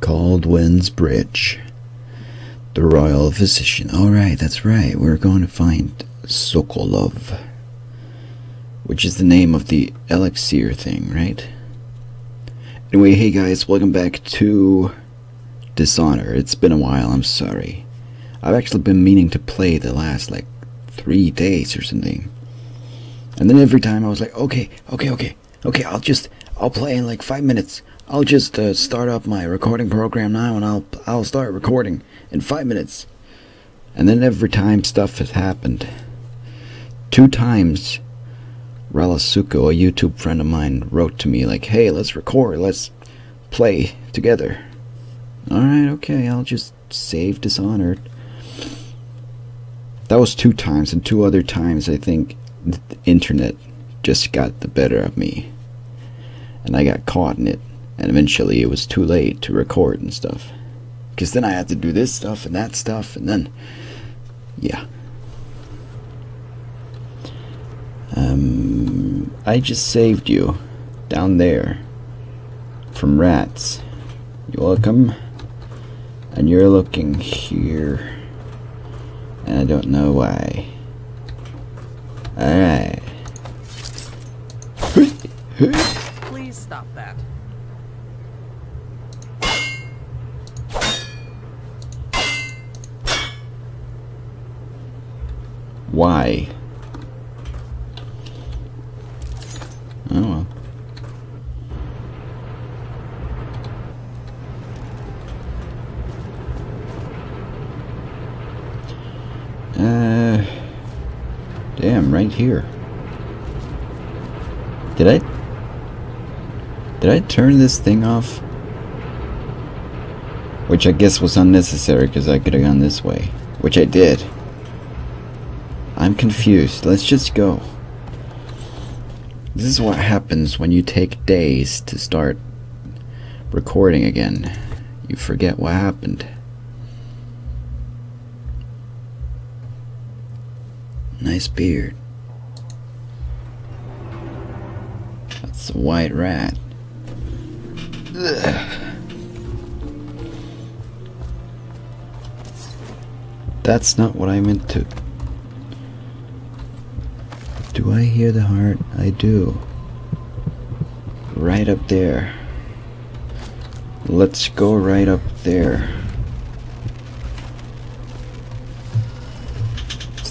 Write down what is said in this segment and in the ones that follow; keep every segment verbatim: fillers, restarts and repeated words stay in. Caldwin's Bridge. The royal physician. Alright, that's right. We're going to find Sokolov. Which is the name of the elixir thing, right? Anyway, hey guys, welcome back to Dishonored. It's been a while, I'm sorry. I've actually been meaning to play the last, like, three days or something. And then every time I was like, okay, okay, okay, okay, I'll just, I'll play in like five minutes. I'll just uh, start up my recording program now and I'll, I'll start recording in five minutes. And then every time stuff has happened. Two times, Ralasuko, a YouTube friend of mine, wrote to me like, hey, let's record, let's play together. Alright, okay, I'll just save Dishonored. That was two times, and two other times I think the internet just got the better of me. And I got caught in it, and eventually it was too late to record and stuff. Because then I had to do this stuff and that stuff, and then, yeah. Um, I just saved you, down there, from rats. You're welcome, and you're looking here. And I don't know why. Alright. Please stop that. Why? Oh well. Uh, damn, right here. Did I, did I turn this thing off? Which I guess was unnecessary because I could have gone this way, which I did. I'm confused. Let's just go. This is what happens when you take days to start recording again. You forget what happened. Nice beard. That's a white rat. Ugh. That's not what I meant to. Do I hear the heart? I do. Right up there. Let's go right up there.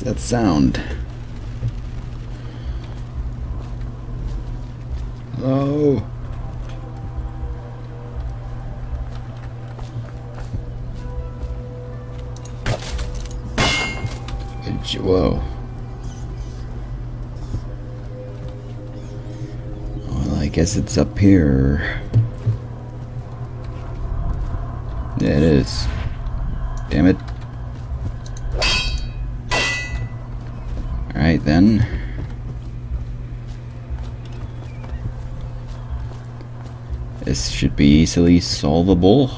That sound. Hello. It's, whoa. Well, I guess it's up here. There it is. Damn it. Alright then. This should be easily solvable.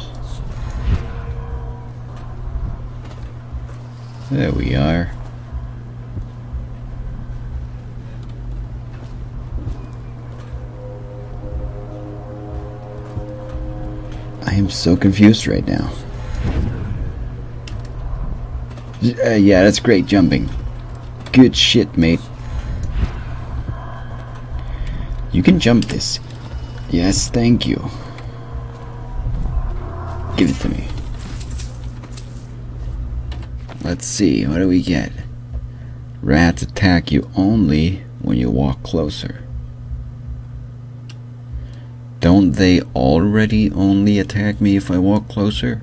There we are. I am so confused right now. Uh, yeah, that's great jumping. Good shit, mate. You can jump this. Yes, thank you. Give it to me. Let's see, what do we get? Rats attack you only when you walk closer. Don't they already only attack me if I walk closer?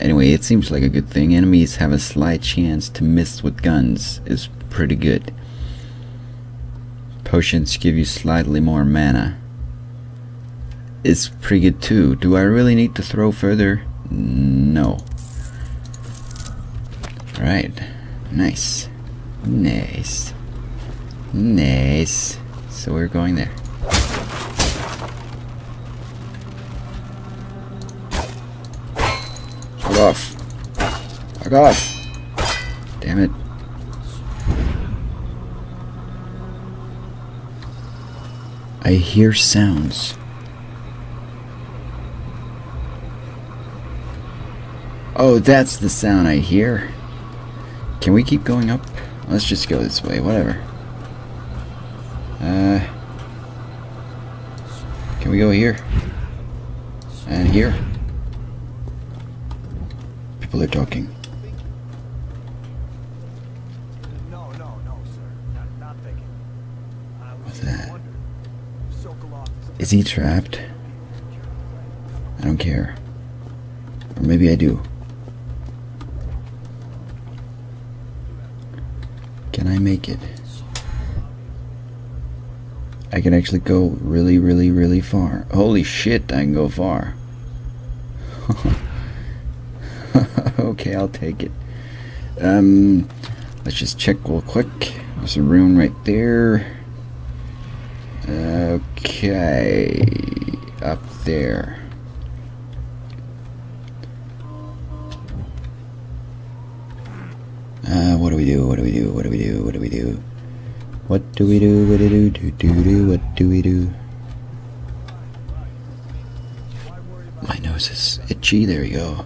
Anyway, it seems like a good thing. Enemies have a slight chance to miss with guns. It's pretty good. Potions give you slightly more mana. It's pretty good too. Do I really need to throw further? No. Alright. Nice. Nice. Nice. So we're going there. Off. Fuck off. Damn it. I hear sounds. Oh, that's the sound I hear. Can we keep going up? Let's just go this way, whatever. Uh, can we go here? And here? People are talking. No, no, no, sir. Not, not thinking. I was What's that? Sokolov is he trapped? I don't care. Or maybe I do. Can I make it? I can actually go really, really, really far. Holy shit, I can go far. Okay, I'll take it. Um, let's just check real quick. There's a room right there. Okay, up there. Uh, what do we do? What do we do? What do we do? What do we do? What do we do? What do we do? Do do do? What do we do? My nose is itchy. There we go.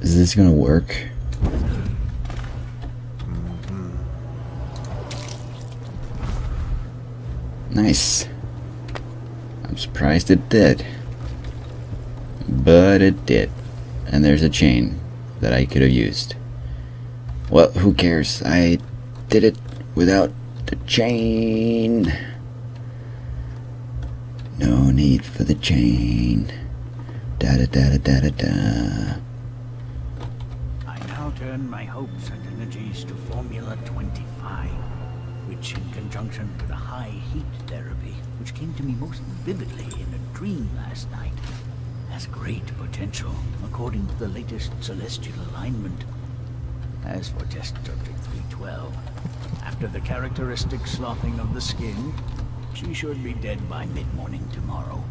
Is this gonna work? Nice. I'm surprised it did. But it did. And there's a chain that I could have used. Well, who cares? I did it without the chain. No need for the chain. Da da da da da da da. I now turn my hopes and energies to Formula twenty-five, which in conjunction with the high heat therapy, which came to me most vividly in a dream last night, has great potential, according to the latest celestial alignment. As for test subject three twelve, after the characteristic sloughing of the skin, she should be dead by mid-morning tomorrow.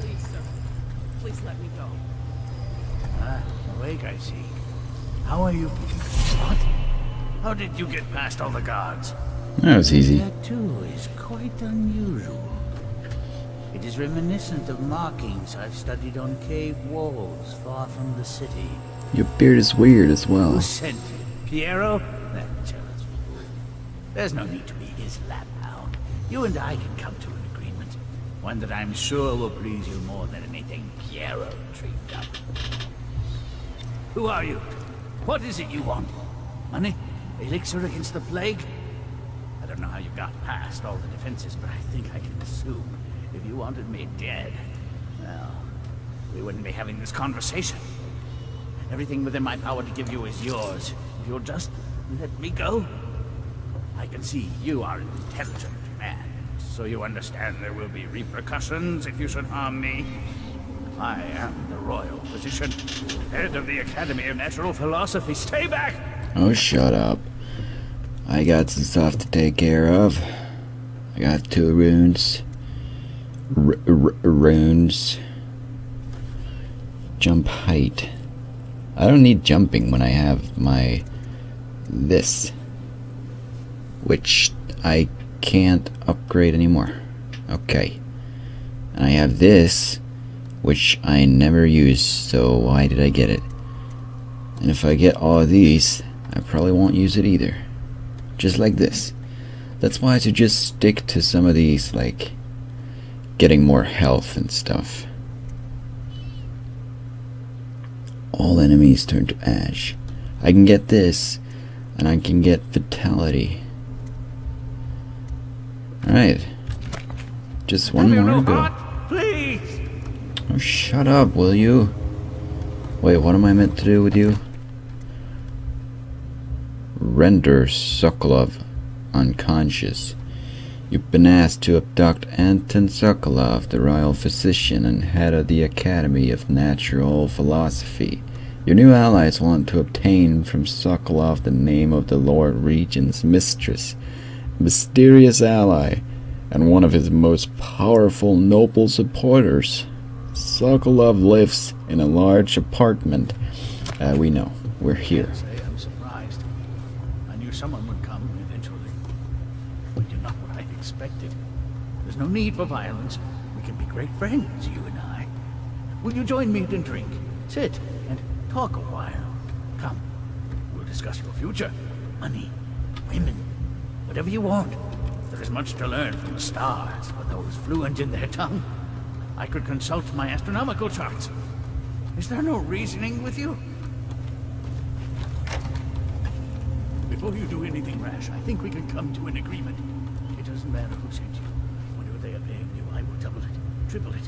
Please, sir. Please let me go. Ah, awake, I see. How are you? What? How did you get past all the guards? That was easy. That, too, is quite unusual. It is reminiscent of markings I've studied on cave walls far from the city. Your beard is weird as well. Who sent you? Piero? That jealous fool. There's no need to be his lap hound. You and I can come to an agreement. One that I'm sure will please you more than anything Piero dreamed up. Who are you? What is it you want? Money? Elixir against the plague? I don't know how you got past all the defenses, but I think I can assume. If you wanted me dead, well, we wouldn't be having this conversation. Everything within my power to give you is yours. If you'll just let me go. I can see you are an intelligent man, so you understand there will be repercussions if you should harm me. I am the royal physician, head of the Academy of Natural Philosophy. Stay back! Oh, shut up. I got some stuff to take care of. I got two runes. R r runes. Jump height. I don't need jumping when I have my this, which I can't upgrade anymore. Okay. And I have this, which I never use, so why did I get it? And if I get all of these, I probably won't use it either. Just like this. That's why I should just stick to some of these, like getting more health and stuff. All enemies turn to ash. I can get this, and I can get vitality. Alright. Just one more to go. Please. Oh, shut up, will you? Wait, what am I meant to do with you? Render Sokolov unconscious. You've been asked to abduct Anton Sokolov, the royal physician and head of the Academy of Natural Philosophy. Your new allies want to obtain from Sokolov the name of the Lord Regent's mistress, mysterious ally, and one of his most powerful noble supporters. Sokolov lives in a large apartment. Uh, we know. We're here. I can't say I'm surprised. I knew someone would come eventually. expected. There's no need for violence. We can be great friends, you and I. Will you join me and drink? Sit and talk a while. Come. We'll discuss your future. Money. Women. Whatever you want. There is much to learn from the stars for those fluent in their tongue. I could consult my astronomical charts. Is there no reasoning with you? Before you do anything rash, I think we can come to an agreement. It doesn't matter who sent you. Whatever they are paying you, I will double it, triple it.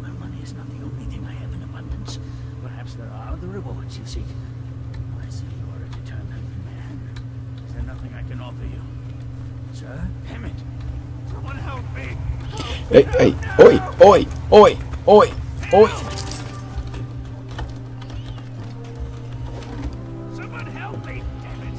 Well, money is not the only thing I have in abundance. Perhaps there are other rewards you seek. I see you are a determined man. Is there nothing I can offer you? Sir? Damn it! Someone help me! Hey, hey, oi, oi, oi, oi, oi. Someone help me, damn it.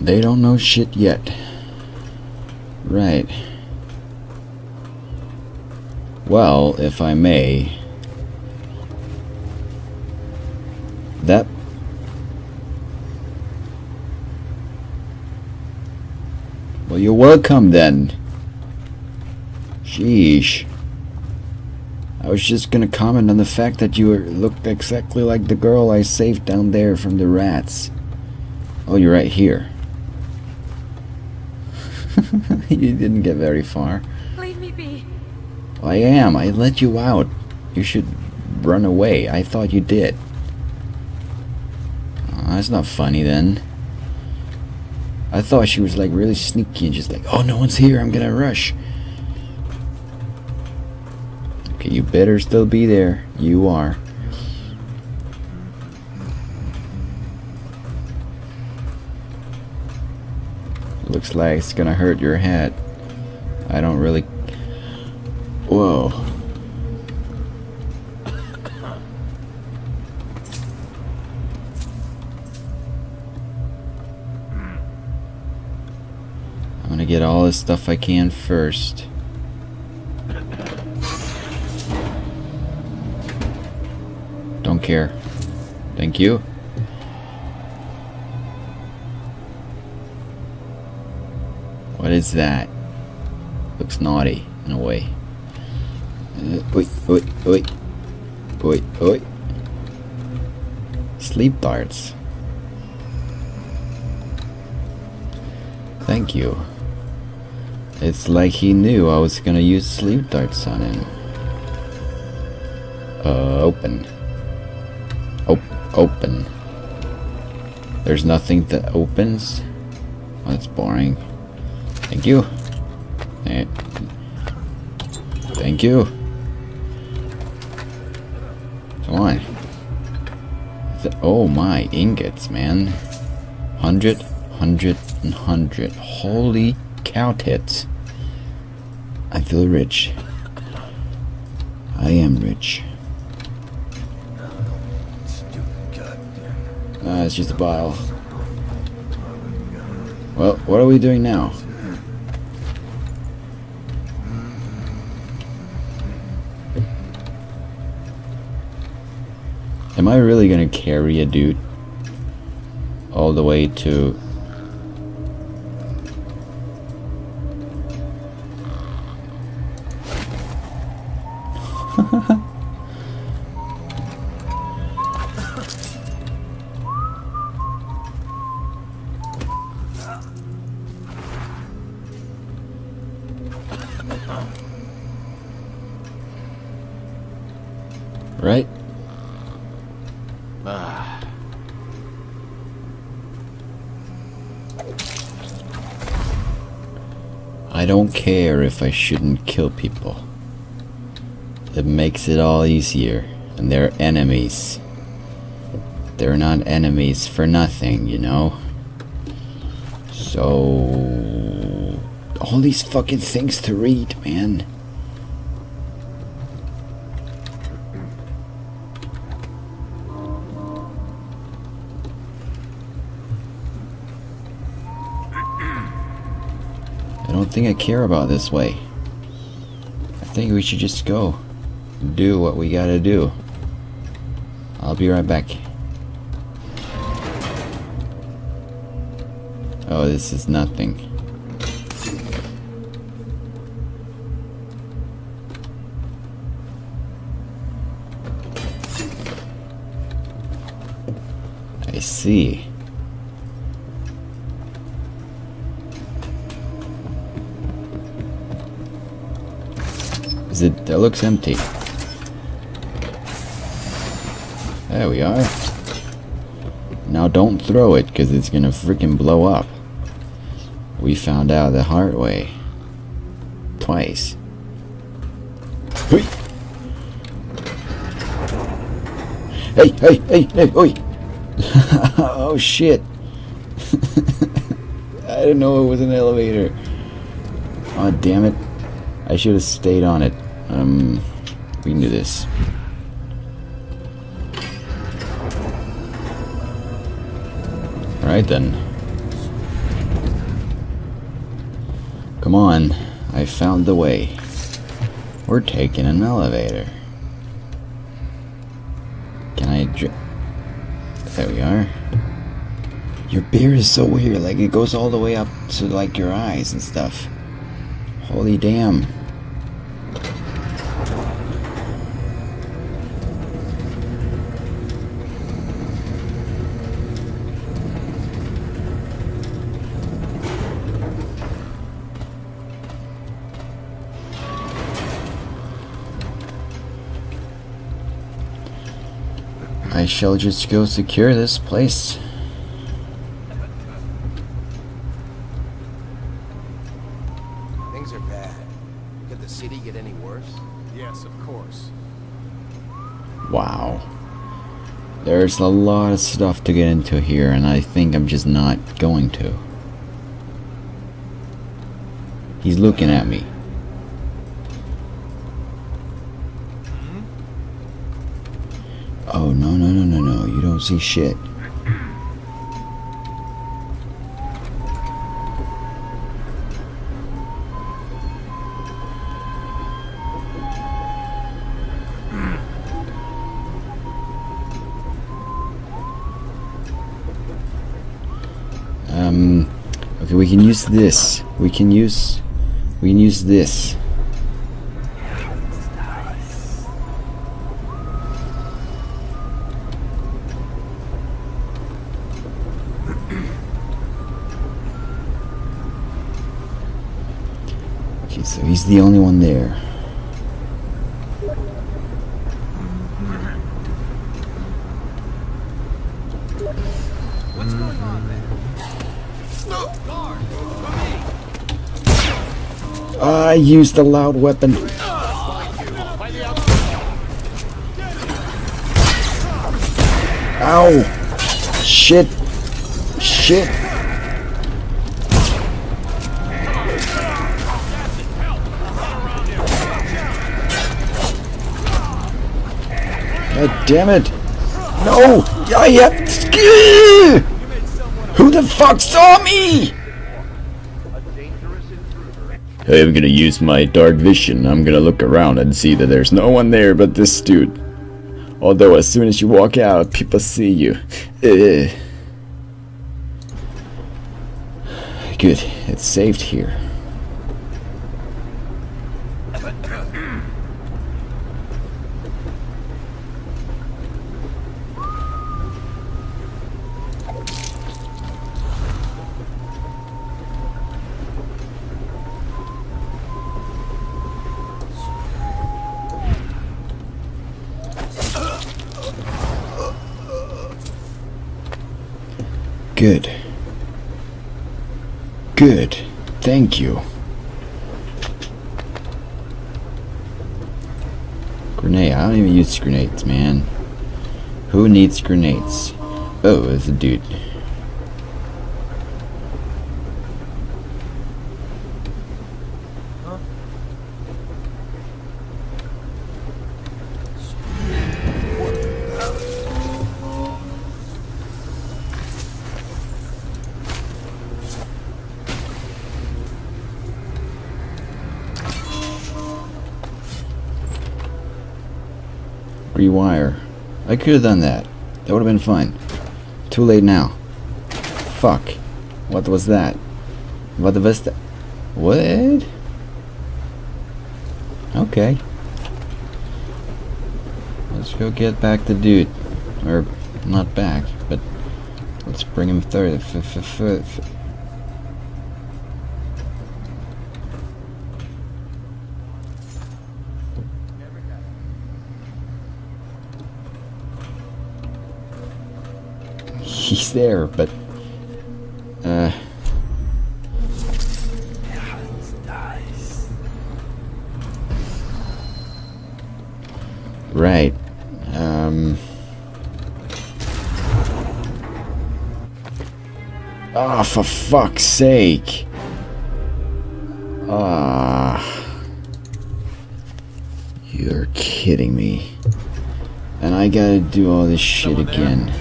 They don't know shit yet. Right. Well, if I may, that well, you're welcome then. Sheesh. I was just gonna comment on the fact that you looked exactly like the girl I saved down there from the rats. Oh, you're right here. You didn't get very far. Leave me be. I am. I let you out. You should run away. I thought you did. Oh, that's not funny then. I thought she was like really sneaky and just like, oh, no one's here. I'm gonna rush. Okay, you better still be there. You are. Looks like it's gonna hurt your head. I don't really. Whoa. I'm gonna get all this stuff I can first. Don't care. Thank you. What is that? Looks naughty in a way. Uh, oi, oi, oi. Oi, oi. Sleep darts. Thank you. It's like he knew I was gonna use sleep darts on him. Uh, open. Op open. There's nothing that opens? Oh, that's boring. Thank you. Thank you. Come on. Oh my, ingots, man. Hundred, hundred, and hundred. Holy cow tits. I feel rich. I am rich. Ah, it's just a bile. Well, what are we doing now? Am I really gonna carry a dude all the way to right? I don't care if I shouldn't kill people. It makes it all easier. And they're enemies. They're not enemies for nothing, you know? So... all these fucking things to read, man. don't think I care about this way. I think we should just go do what we gotta do. I'll be right back. Oh, this is nothing. I see. Is it? That looks empty. There we are. Now don't throw it, because it's gonna freaking blow up. We found out the hard way. Twice. Hey! Hey! Hey! Hey! Hey! Oi! Oh shit! I didn't know it was an elevator. Oh damn it! I should have stayed on it. Um, we can do this. All right then. Come on! I found the way. We're taking an elevator. Can I dr- There we are. Your beard is so weird, like it goes all the way up to like your eyes and stuff. Holy damn. I shall just go secure this place. Things are bad. Could the city get any worse? Yes, of course. Wow. There's a lot of stuff to get into here, and I think I'm just not going to. He's looking at me. Oh, no, no, no, no, no, you don't see shit. Um, okay, we can use this. We can use, we can use this. So he's the only one there. What's going on there? I used the loud weapon. Ow! Shit! Shit! God damn it! No! I have... Who the fuck saw me?! Hey, I'm gonna use my dark vision. I'm gonna look around and see that there's no one there but this dude. Although as soon as you walk out, people see you. Ugh. Good, it's saved here. Good. Good. Thank you. Grenade. I don't even use grenades, man. Who needs grenades? Oh, it's a dude. Rewire. I could have done that. That would have been fun. Too late now. Fuck. What was that? What the vista? What? Okay. Let's go get back the dude. Or, not back, but let's bring him third. F -f -f -f -f He's there, but uh right. Um Ah, oh, for fuck's sake. Ah. Oh. You're kidding me. And I gotta do all this shit Someone again. There.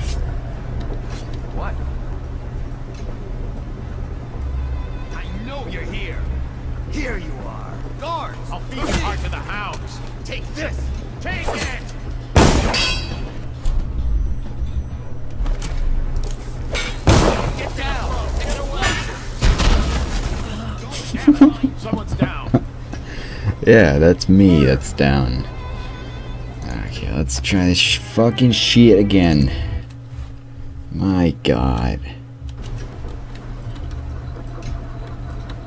Yeah, that's me, that's down. Okay, let's try this sh fucking shit again. My god.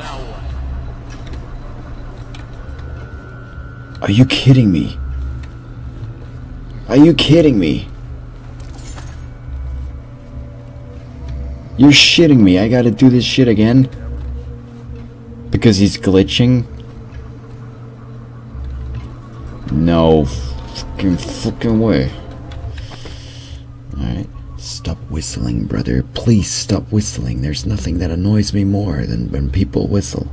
Now what? Are you kidding me? Are you kidding me? You're shitting me, I gotta do this shit again? Because he's glitching? No fucking fucking way. Alright. Stop whistling, brother. Please stop whistling. There's nothing that annoys me more than when people whistle.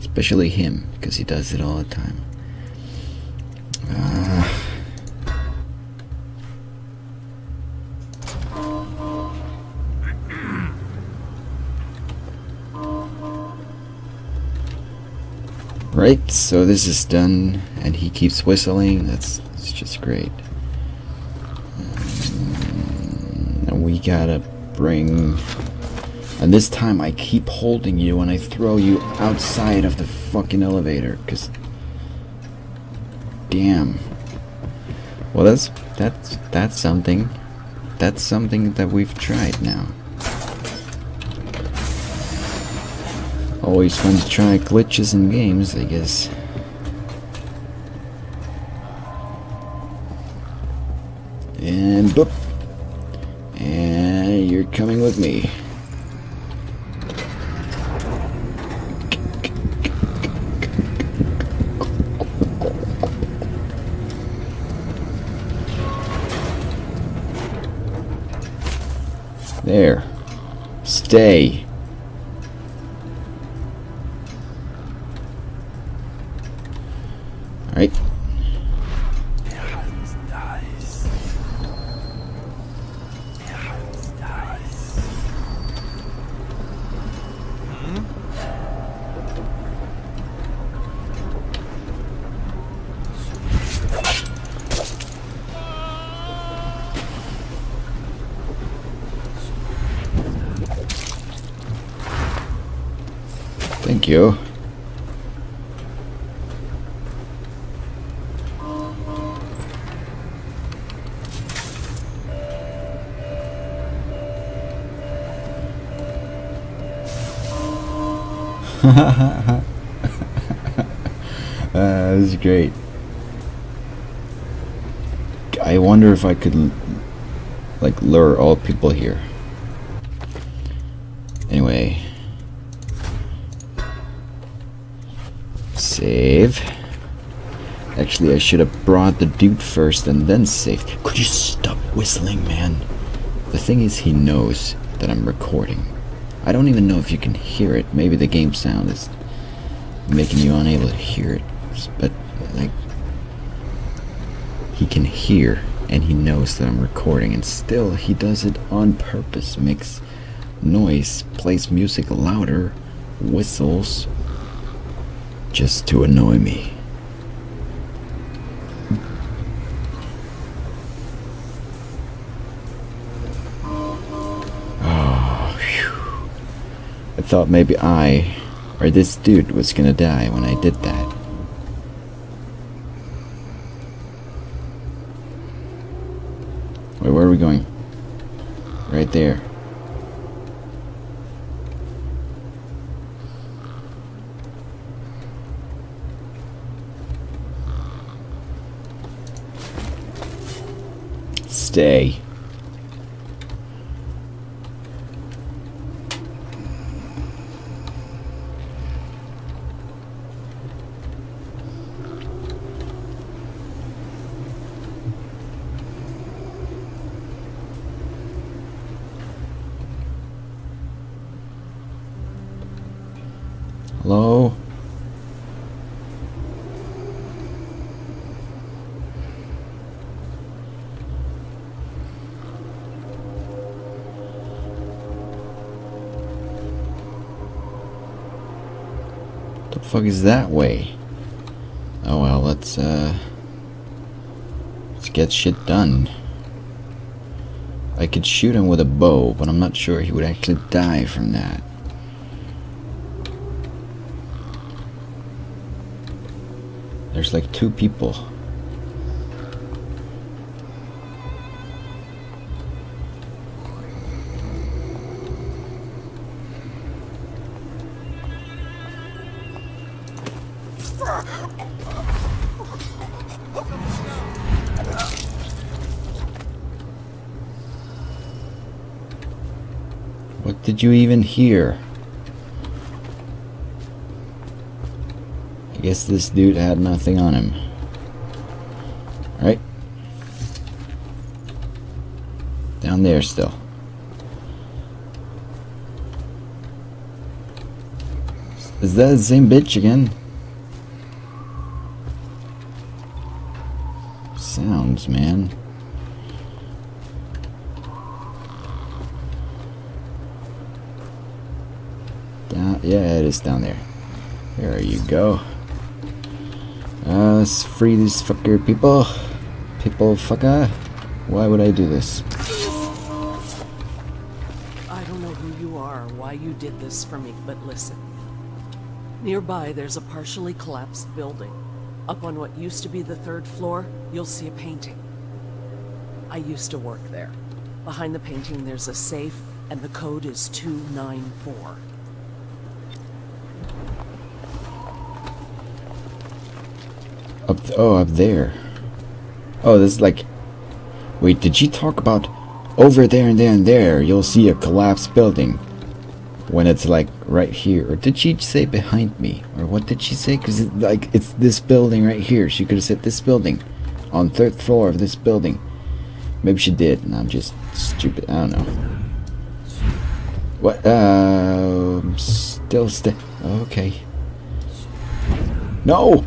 Especially him, because he does it all the time. Uh, Right, so this is done, and he keeps whistling. That's, that's just great. Um, we gotta bring... And this time I keep holding you and I throw you outside of the fucking elevator, because... Damn. Well, that's, that's, that's something. That's something that we've tried now. Always fun to try glitches in games, I guess. And boop! And you're coming with me. There. Stay. Right. Thank you. uh, this is great. I wonder if I could like lure all people here. Anyway, save. Actually, I should have brought the dude first and then saved. Could you stop whistling, man? The thing is, he knows that I'm recording. I don't even know if you can hear it. Maybe the game sound is making you unable to hear it. But, like, he can hear and he knows that I'm recording, and still he does it on purpose. Makes noise, plays music louder, whistles, just to annoy me. thought maybe I, or this dude, was gonna die when I did that. Wait, where are we going? Right there. Stay. Hello? The fuck is that way? Oh well, let's uh let's get shit done. I could shoot him with a bow, but I'm not sure he would actually die from that. There's like two people. What did you even hear? Guess this dude had nothing on him. Right? Down there still. Is that the same bitch again? Sounds, man. Down, yeah, it is down there. There you go. Uh, let's free these fucker people. People fucker. Why would I do this? I don't know who you are or why you did this for me, but listen. Nearby, there's a partially collapsed building. Up on what used to be the third floor, you'll see a painting. I used to work there. Behind the painting, there's a safe, and the code is two nine four. Up th oh, up there. Oh, this is like... Wait, did she talk about over there and there and there, you'll see a collapsed building? When it's like right here. Or did she say behind me? Or what did she say? Because it's like, it's this building right here. She could have said this building. On third floor of this building. Maybe she did, and I'm just stupid. I don't know. What? Uh, I'm still st- Okay. No!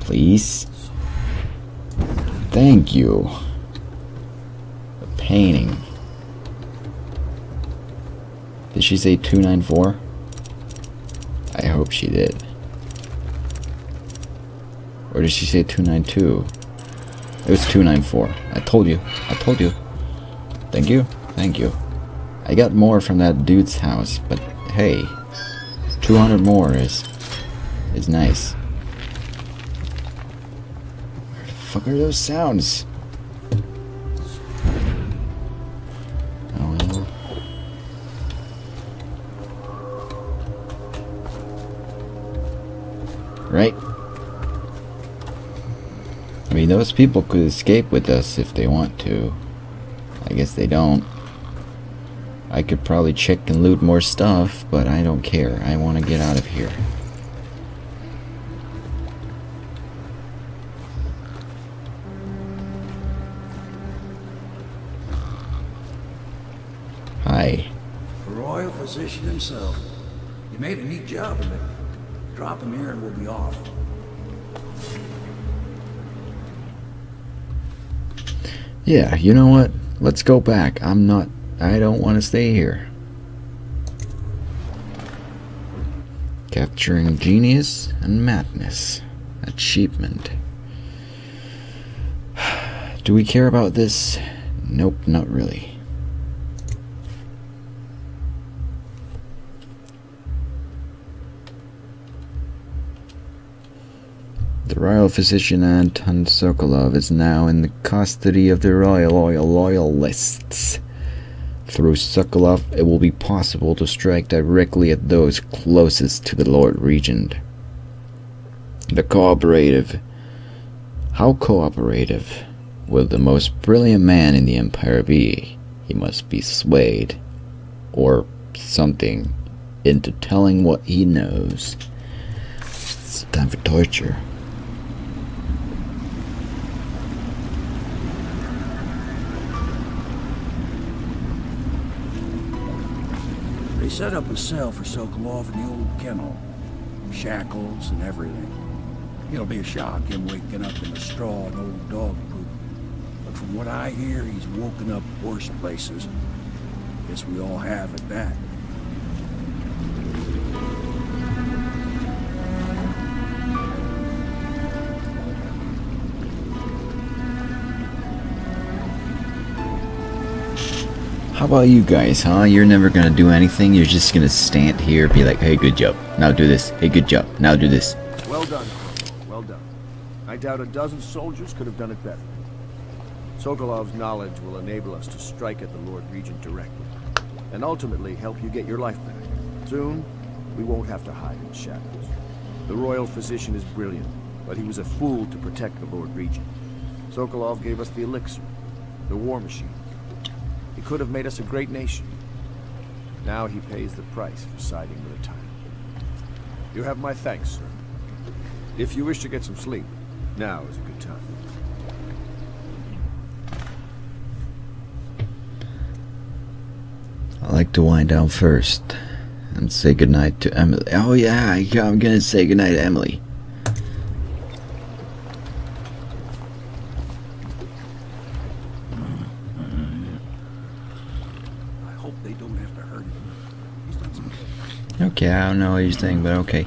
Please. Thank you. A painting. Did she say two nine four? I hope she did. Or did she say two nine two? It was two nine four. I told you. I told you. Thank you. Thank you. I got more from that dude's house, but hey, two hundred more is is nice. Where the fuck are those sounds? Oh no. Right? I mean, those people could escape with us if they want to. I guess they don't. I could probably check and loot more stuff, but I don't care. I want to get out of here. Hi. The royal physician himself. You made a neat job of it. Drop him here and we'll be off. Yeah, you know what? Let's go back. I'm not... I don't want to stay here. Capturing genius and madness. Achievement. Do we care about this? Nope, not really. The royal physician Anton Sokolov is now in the custody of the royal loyal loyalists. Through Sokolov, it will be possible to strike directly at those closest to the Lord Regent. The cooperative. How cooperative will the most brilliant man in the Empire be? He must be swayed, or something, into telling what he knows. It's time for torture. They set up a cell for Sokolov in the old kennel. Shackles and everything. It'll be a shock, him waking up in the straw and old dog poop. But from what I hear, he's woken up worse places. Guess we all have at that. How about you guys, huh? You're never gonna do anything. You're just gonna stand here, be like, hey, good job. Now do this. Hey, good job. Now do this. Well done. Well done. I doubt a dozen soldiers could have done it better. Sokolov's knowledge will enable us to strike at the Lord Regent directly, and ultimately help you get your life back. Soon, we won't have to hide in shackles. The royal physician is brilliant, but he was a fool to protect the Lord Regent. Sokolov gave us the elixir, the war machine. He could have made us a great nation. Now he pays the price for siding with the tyrant. You have my thanks, sir. If you wish to get some sleep, now is a good time. I like to wind down first and say goodnight to Emily. Oh yeah, I'm gonna say goodnight to Emily. Okay, I don't know what he's saying, but okay.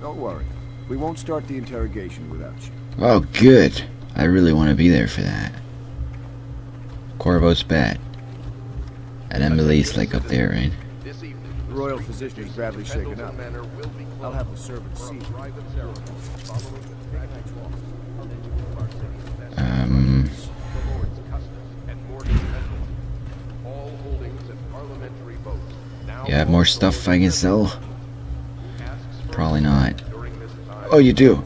Don't worry. We won't start the interrogation without you. Oh, good. I really want to be there for that. Corvo's bad. And Emily's like up there, right? The royal physician is badly shaken up. I'll have the servant see. Um... You have more stuff I can sell? Probably not. Oh, you do?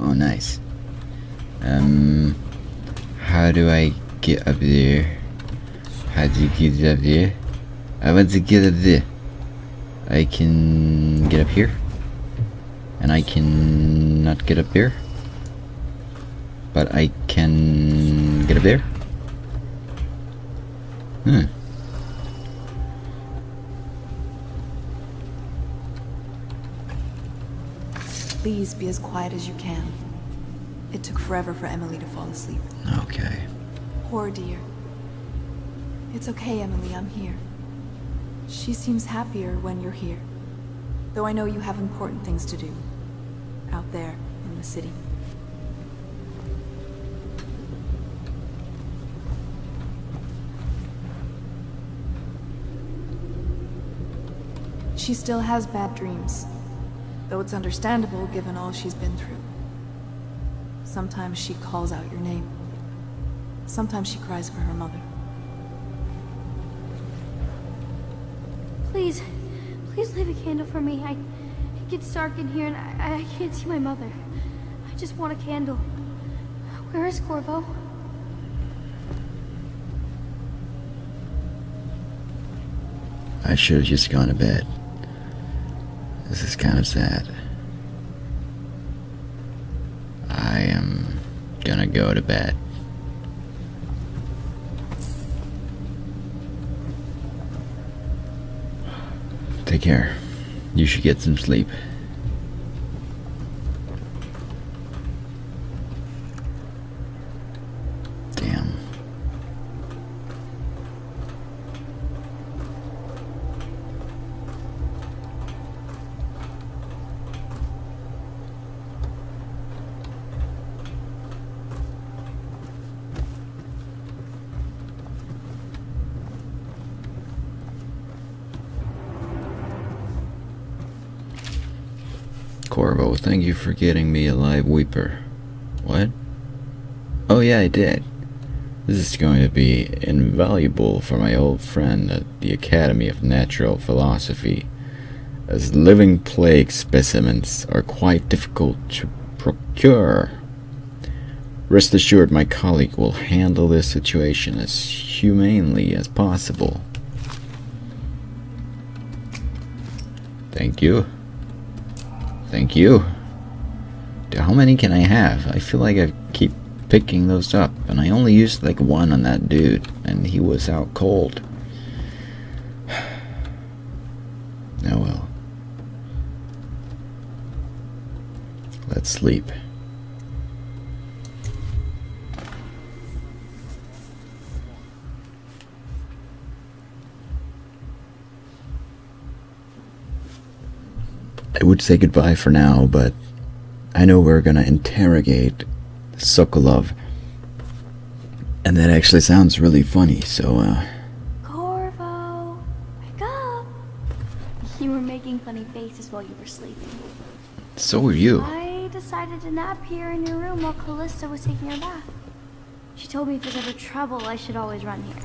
Oh, nice. Um, how do I get up there? How do you get up there? I want to get up there. I can get up here. And I can not get up there. But I can get up there. Hmm. Please be as quiet as you can. It took forever for Emily to fall asleep. Okay. Poor dear. It's okay, Emily, I'm here. She seems happier when you're here. Though I know you have important things to do. Out there, in the city. She still has bad dreams. Though it's understandable, given all she's been through. Sometimes she calls out your name. Sometimes she cries for her mother. Please, please leave a candle for me. I, it gets dark in here and I, I can't see my mother. I just want a candle. Where is Corvo? I should have just gone to bed. This is kind of sad. I am gonna go to bed. Take care. You should get some sleep. Corvo, thank you for getting me a live weeper. What? Oh yeah, I did. This is going to be invaluable for my old friend at the Academy of Natural Philosophy, as living plague specimens are quite difficult to procure. Rest assured, my colleague will handle this situation as humanely as possible. Thank you. Thank you. How many can I have? I feel like I keep picking those up, and I only used like one on that dude, and he was out cold. Oh well. Let's sleep. I would say goodbye for now, but I know we're gonna interrogate Sokolov, and that actually sounds really funny, so uh... Corvo, wake up! You were making funny faces while you were sleeping. So were you. I decided to nap here in your room while Calista was taking her bath. She told me if there's ever trouble, I should always run here.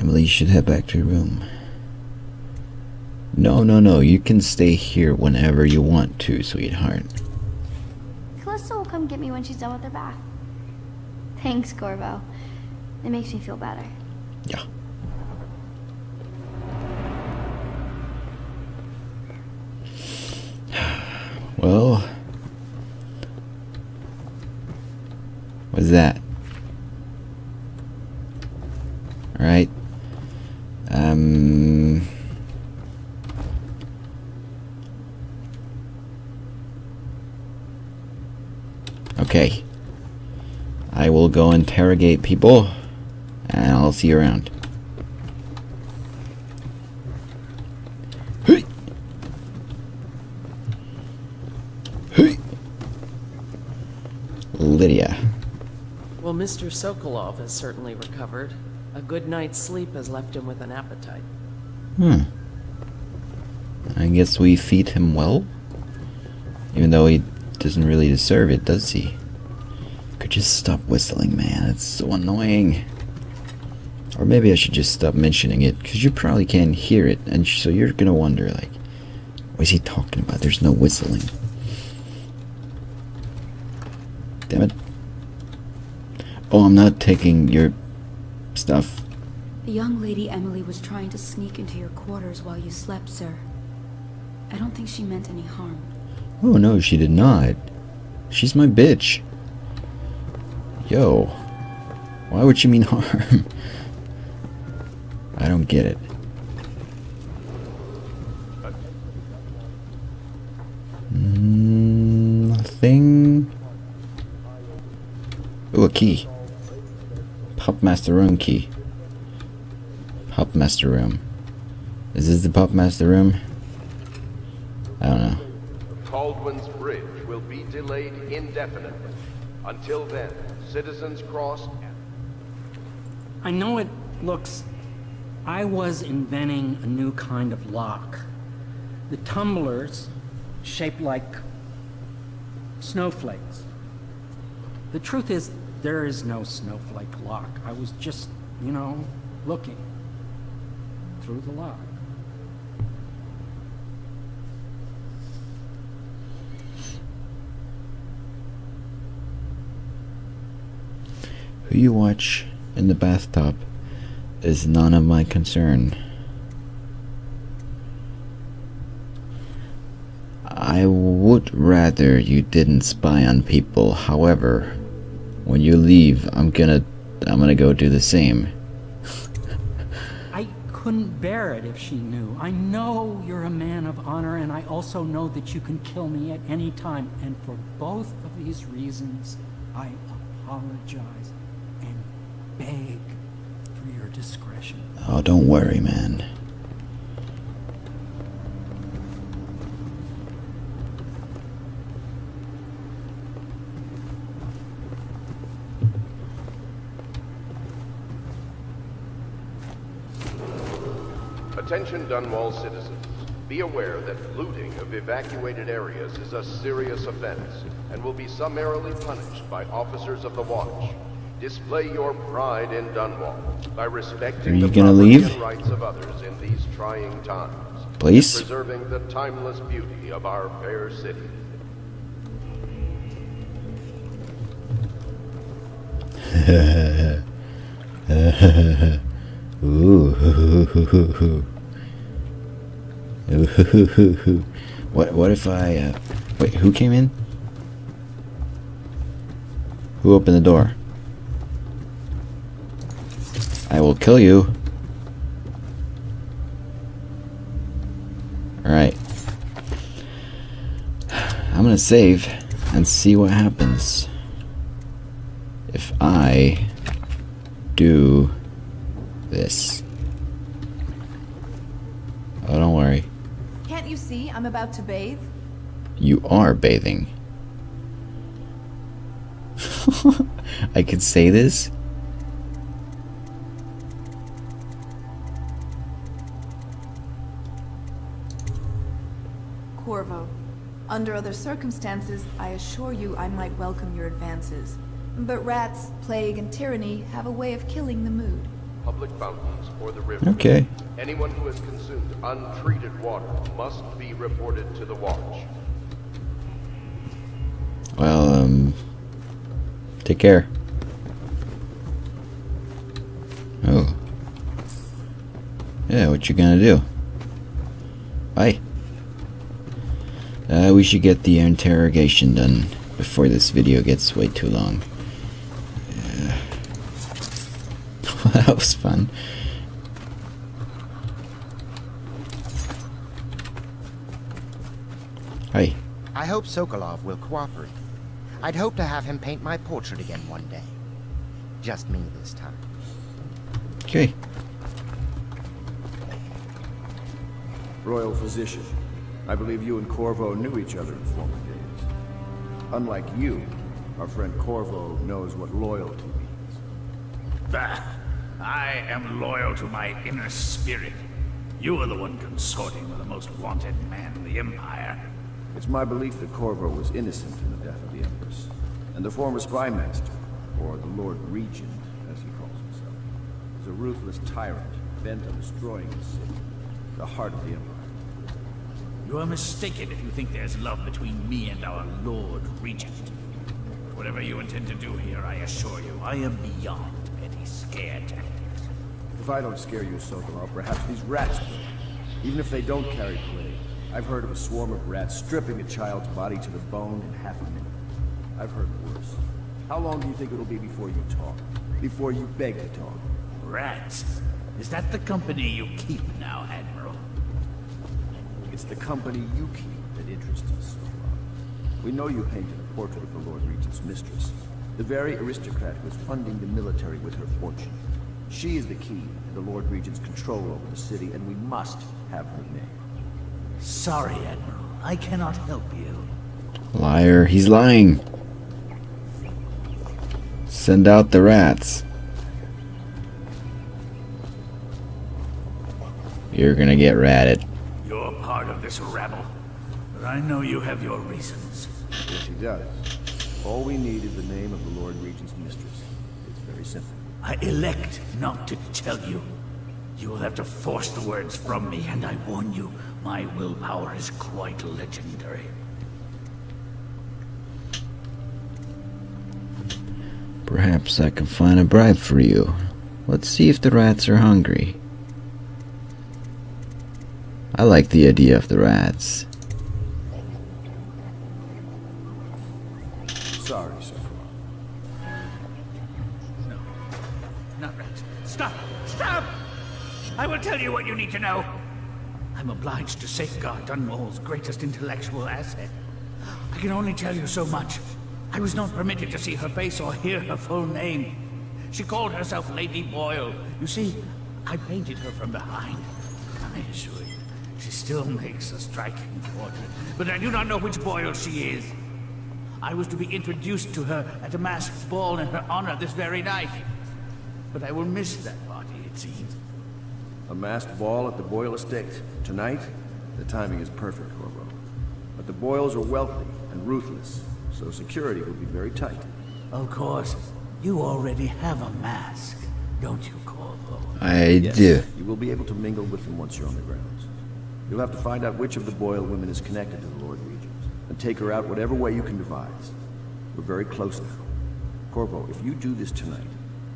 Emily, you should head back to your room. No, no, no, you can stay here whenever you want to, sweetheart. Calista will come get me when she's done with her bath. Thanks, Corvo. It makes me feel better. Yeah. Well... what's that? Alright. Um... Okay. I will go interrogate people, and I'll see you around. Hey. Hey. Lydia. Well, Mister Sokolov has certainly recovered. A good night's sleep has left him with an appetite. Hmm. I guess we feed him well? Even though he doesn't really deserve it, does he? Could just stop whistling, man. It's so annoying. Or maybe I should just stop mentioning it, because you probably can't hear it, and so you're gonna wonder, like, what is he talking about? There's no whistling. Damn it. Oh, I'm not taking your... stuff. The young lady Emily was trying to sneak into your quarters while you slept, sir. I don't think she meant any harm. Oh no, she did not. She's my bitch. Yo. Why would she mean harm? I don't get it. Mm, nothing. Ooh, a key. Pup Master room key. Pup Master room. Is this the Pup Master room? I don't know. Caldwin's Bridge will be delayed indefinitely. Until then, citizens cross... I know it looks... I was inventing a new kind of lock. The tumblers, shaped like... snowflakes. The truth is, there is no snowflake lock. I was just, you know, looking through the lock. Who you watch in the bathtub is none of my concern. I would rather you didn't spy on people. However, when you leave, I'm gonna I'm gonna go do the same. I couldn't bear it if she knew. I know you're a man of honor, and I also know that you can kill me at any time, and for both of these reasons, I apologize. Beg for your discretion. Oh, don't worry, man. Attention Dunwall citizens, be aware that looting of evacuated areas is a serious offense and will be summarily punished by officers of the watch. Display your pride in Dunwall by respecting the property and rights of others in these trying times. Please. Preserving the timeless beauty of our fair city. Ooh. What? What if I? Uh, wait, who came in? Who opened the door? I will kill you. All right. I'm gonna save and see what happens if I do this. Oh, don't worry. Can't you see I'm about to bathe? You are bathing. I could say this. Corvo, under other circumstances, I assure you I might welcome your advances. But rats, plague, and tyranny have a way of killing the mood. Public fountains or the river. Okay. Anyone who has consumed untreated water must be reported to the watch. Well, um, take care. Oh. Yeah, what you gonna do? Bye. Uh, we should get the interrogation done before this video gets way too long. Yeah. That was fun. Hi. I hope Sokolov will cooperate. I'd hope to have him paint my portrait again one day. Just me this time. Okay. Royal physician, I believe you and Corvo knew each other in former days. Unlike you, our friend Corvo knows what loyalty means. Bah! I am loyal to my inner spirit. You are the one consorting with the most wanted man in the Empire. It's my belief that Corvo was innocent in the death of the Empress, and the former spy master, or the Lord Regent, as he calls himself, is a ruthless tyrant bent on destroying the city, the heart of the Empire. You are mistaken if you think there's love between me and our Lord Regent. Whatever you intend to do here, I assure you, I am beyond petty scare tactics. If I don't scare you, Sokolov, perhaps these rats will. Even if they don't carry plague. I've heard of a swarm of rats stripping a child's body to the bone in half a minute. I've heard worse. How long do you think it'll be before you talk? Before you beg to talk? Rats? Is that the company you keep now, Admiral? It's the company you keep that interests us so far. We know you painted a portrait of the Lord Regent's mistress, the very aristocrat who is funding the military with her fortune. She is the key to the Lord Regent's control over the city, and we must have her name. Sorry, Admiral. I cannot help you. Liar. He's lying. Send out the rats. You're gonna get ratted. You're part of this rabble, but I know you have your reasons. Yes, he does. All we need is the name of the Lord Regent's mistress. It's very simple. I elect not to tell you. You will have to force the words from me, and I warn you, my willpower is quite legendary. Perhaps I can find a bribe for you. Let's see if the rats are hungry. I like the idea of the rats. Sorry, sir. No, not rats. Stop! Stop! I will tell you what you need to know. I'm obliged to safeguard Dunwall's greatest intellectual asset. I can only tell you so much. I was not permitted to see her face or hear her full name. She called herself Lady Boyle. You see, I painted her from behind. I assure you, she still makes a striking portrait, but I do not know which Boyle she is. I was to be introduced to her at a masked ball in her honor this very night. But I will miss that party, it seems. A masked ball at the Boyle estate. Tonight, the timing is perfect, Corvo. But the Boyles are wealthy and ruthless, so security will be very tight. Of course. You already have a mask, don't you, Corvo? I yes. do. You will be able to mingle with them once you're on the grounds. You'll have to find out which of the Boyle women is connected to the Lord Regent, and take her out whatever way you can devise. We're very close now. Corvo, if you do this tonight,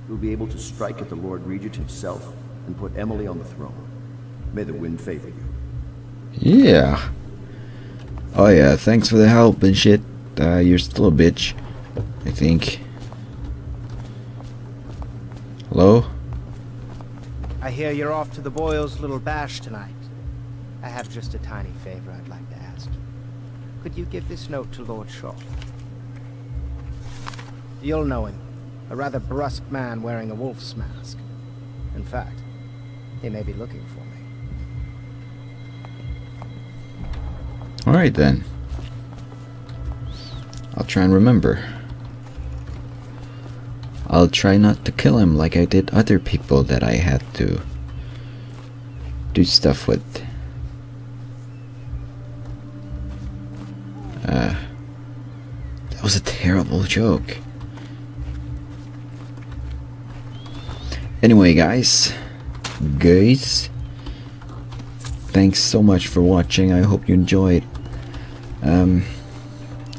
you'll be able to strike at the Lord Regent himself and put Emily on the throne. May the wind favor you. Yeah. Oh yeah, thanks for the help and shit. Uh, you're still a bitch, I think. Hello? I hear you're off to the Boyle's little bash tonight. I have just a tiny favor I'd like to ask you. Could you give this note to Lord Shaw? You'll know him. A rather brusque man wearing a wolf's mask. In fact, he may be looking for me. Alright then. I'll try and remember. I'll try not to kill him like I did other people that I had to do stuff with. Uh, that was a terrible joke. Anyway, guys, guys, thanks so much for watching. I hope you enjoyed. Um,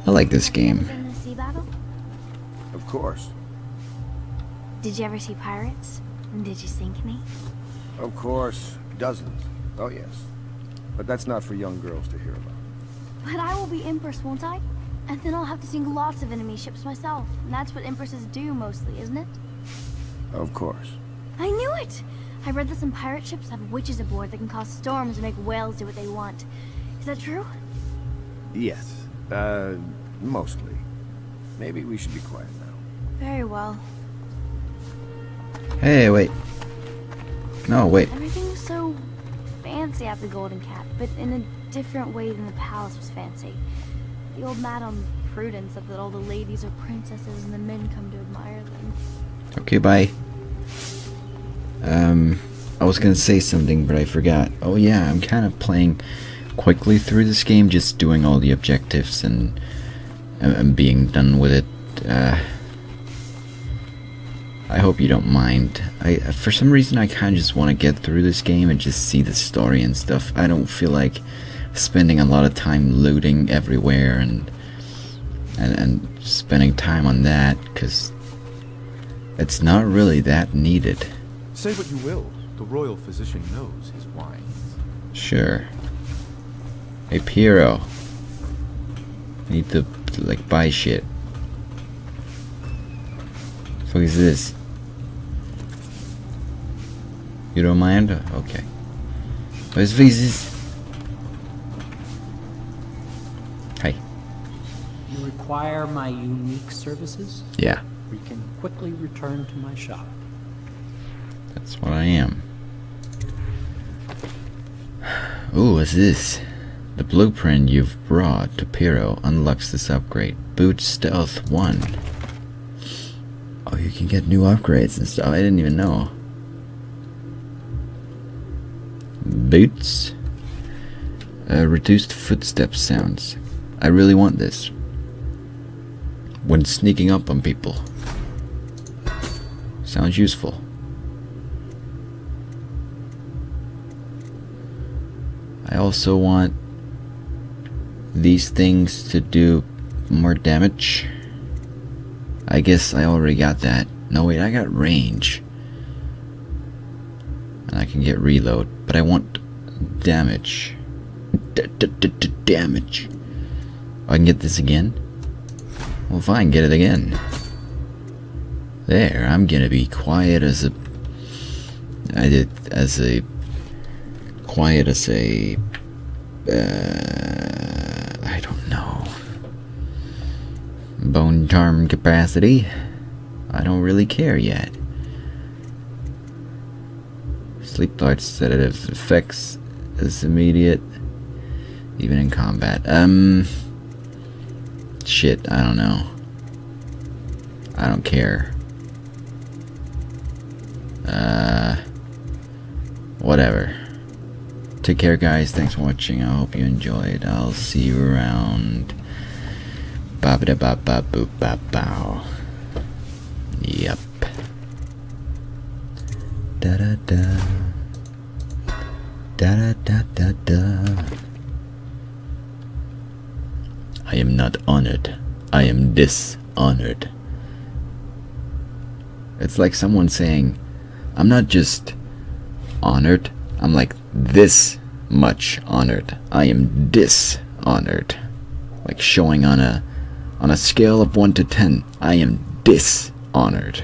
I like this game. In the sea battle? Of course. Did you ever see pirates? And did you sink any? Of course. Dozens. Oh, yes. But that's not for young girls to hear about. But I will be Empress, won't I? And then I'll have to sink lots of enemy ships myself. And that's what Empresses do mostly, isn't it? Of course. I knew it! I read that some pirate ships have witches aboard that can cause storms and make whales do what they want. Is that true? Yes. Uh, mostly. Maybe we should be quiet now. Very well. Hey, wait. No, wait. Everything was so fancy at the Golden Cat, but in a different way than the palace was fancy. The old Madame Prudence said that all the ladies are princesses and the men come to admire them. Okay, bye. Um, I was gonna say something, but I forgot. Oh yeah, I'm kind of playing quickly through this game, just doing all the objectives and, and being done with it. Uh... I hope you don't mind. I for some reason I kind of just want to get through this game and just see the story and stuff. I don't feel like spending a lot of time looting everywhere and and, and spending time on that because it's not really that needed. Say what you will, the royal physician knows his wines. Sure. Hey Piero, I need to like buy shit. What is this? You don't mind? Okay. What is this? Hey. You require my unique services? Yeah. We can quickly return to my shop. That's what I am. Ooh, what's this? The blueprint you've brought to Pyro unlocks this upgrade. Boot Stealth one. Oh, you can get new upgrades and stuff. I didn't even know. Boots. Uh, reduced footstep sounds. I really want this. When sneaking up on people. Sounds useful. I also want these things to do more damage. I guess I already got that. No wait, I got range. And I can get reload, but I want damage. D-d-d-d-damage. I can get this again? Well fine, get it again. There, I'm gonna be quiet as a... I did as a... Quiet as a... Uh, I don't know. Bone charm capacity. I don't really care yet. Sleep darts, sedative effects is immediate, even in combat. Um, shit. I don't know. I don't care. Uh, whatever. Take care, guys. Thanks for watching. I hope you enjoyed. I'll see you around. Ba ba ba ba boop ba bow. Yep. Da da da. Da da da da da. I am not honored. I am dishonored. It's like someone saying, I'm not just honored, I'm like this much honored. I am dishonored. Like showing on a on a scale of one to ten, I am dishonored.